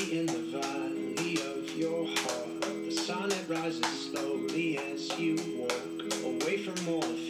empty in the valley of your heart. The sun, it rises slowly as you walk away from all the